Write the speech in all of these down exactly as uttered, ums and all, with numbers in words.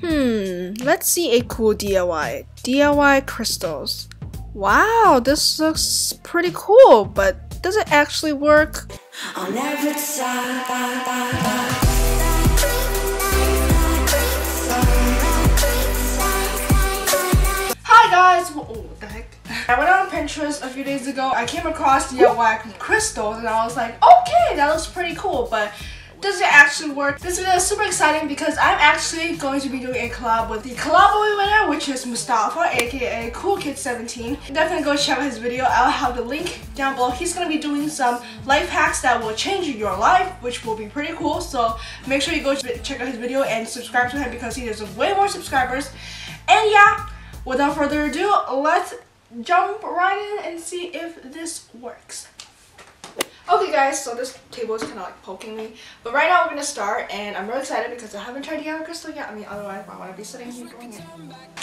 Hmm, let's see a cool D I Y. D I Y crystals. Wow, this looks pretty cool, but does it actually work? On every side. Hi guys! Well, oh, what the heck? I went on Pinterest a few days ago. I came across D I Y crystals and I was like, okay, that looks pretty cool, but does it actually work? This video is super exciting because I'm actually going to be doing a collab with the Collabaway winner, which is Mustafa, aka Cool Kid seventeen. Definitely go check out his video. I'll have the link down below. He's going to be doing some life hacks that will change your life, which will be pretty cool. So make sure you go check out his video and subscribe to him because he has way more subscribers. And yeah, without further ado, let's jump right in and see if this works. Okay guys, so this table is kind of like poking me, but right now we're going to start and I'm really excited because I haven't tried the other crystal yet. I mean, otherwise why would I be sitting here doing it?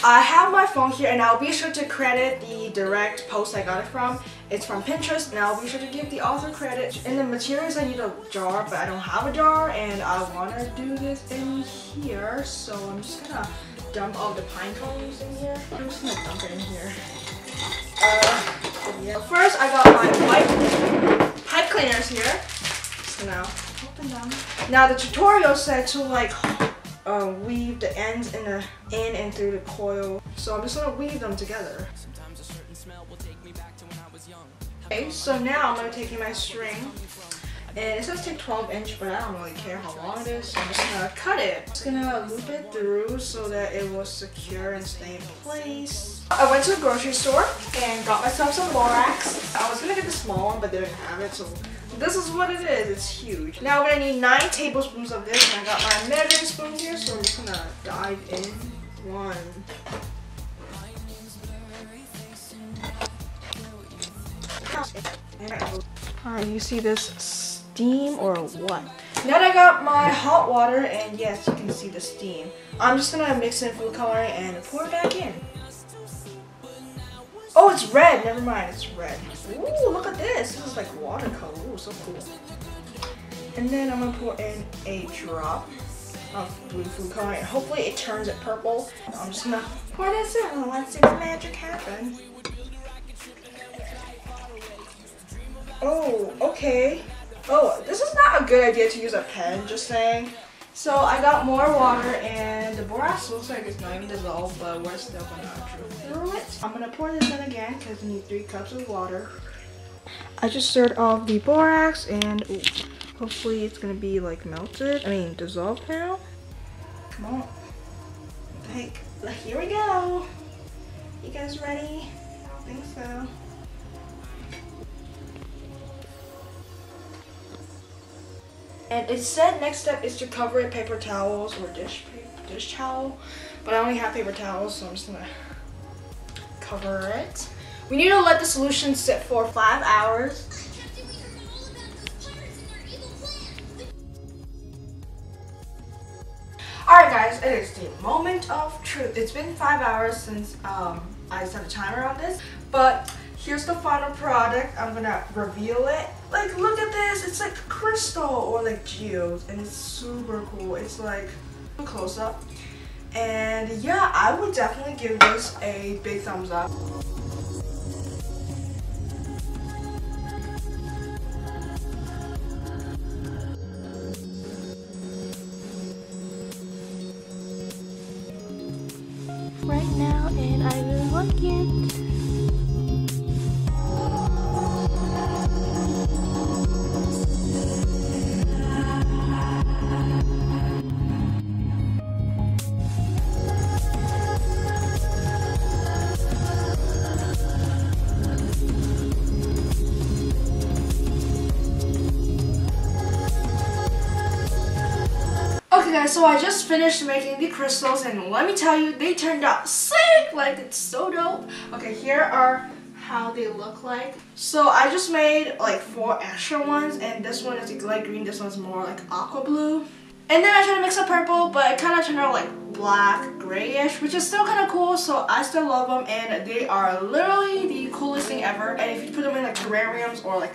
I have my phone here and I'll be sure to credit the direct post I got it from. It's from Pinterest and I'll be sure to give the author credit. In the materials I need a jar, but I don't have a jar and I want to do this in here, so I'm just going to dump all the pine cones in here. I'm just going to dump it in here. Uh, yeah. First I got my white pipe cleaners here, so now open them. Now the tutorial said to like uh, weave the ends in, the, in and through the coil, so I'm just going to weave them together. Okay, so now I'm going to take my string, and it says take twelve inch, but I don't really care how long it is, so I'm just going to cut it. I'm just going to loop it through so that it will secure and stay in place. I went to the grocery store and got myself some Borax. I was going to get the small one, but they didn't have it, so this is what it is. It's huge. Now I'm going to need nine tablespoons of this, and I got my measuring spoon here, so I'm just going to dive in. One. Alright, you see this? Steam or what? Now I got my hot water, and yes, you can see the steam. I'm just gonna mix in food coloring and pour it back in. Oh, it's red. Never mind, it's red. Ooh, look at this. This is like watercolor. Ooh, so cool. And then I'm gonna pour in a drop of blue food coloring. Hopefully, it turns it purple. I'm just gonna pour this in and let's see the magic happen. Oh, okay. Oh, this is not a good idea to use a pen, just saying. So I got more water and the borax looks like it's not even dissolved, but we're still gonna through it. I'm gonna pour this in again because you need three cups of water. I just stirred off the borax and ooh, hopefully it's gonna be like melted. I mean dissolved now. Come on. Like, here we go. You guys ready? I don't think so. And it said next step is to cover it paper towels or dish paper, dish towel, but I only have paper towels, so I'm just gonna cover it. We need to let the solution sit for five hours. Alright guys, it is the moment of truth. It's been five hours since um, I set a timer on this, but here's the final product. I'm gonna reveal it. Like, look at this. It's like crystal or like geodes, and it's super cool. It's like a close up. And yeah, I would definitely give this a big thumbs up. Right now, and I really like it. So I just finished making the crystals, and let me tell you, they turned out sick! Like, it's so dope. Okay, here are how they look like. So I just made like four extra ones, and this one is like light green, this one's more like aqua blue. And then I tried to mix up purple, but it kind of turned out like black, grayish, which is still kind of cool, so I still love them, and they are literally the coolest thing ever. And if you put them in like terrariums or like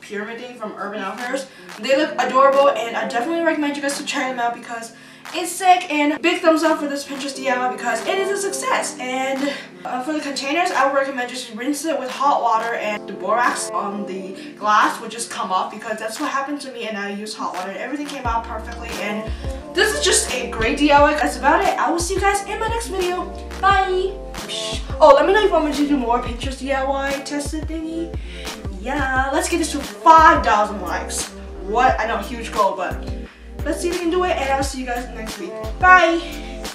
pyramiding from Urban Outfitters, they look adorable, and I definitely recommend you guys to try them out because is sick, and big thumbs up for this Pinterest D I Y because it is a success. And uh, for the containers, I would recommend just rinse it with hot water, and the borax on the glass would just come off because that's what happened to me, and I used hot water and everything came out perfectly. And this is just a great D I Y. That's about it. I will see you guys in my next video. Bye! Oh, let me know if I want you to do more Pinterest D I Y tested thingy. Yeah, let's get this to five thousand likes. What? I know, huge goal, but let's see if we can do it, and I'll see you guys next week. Bye!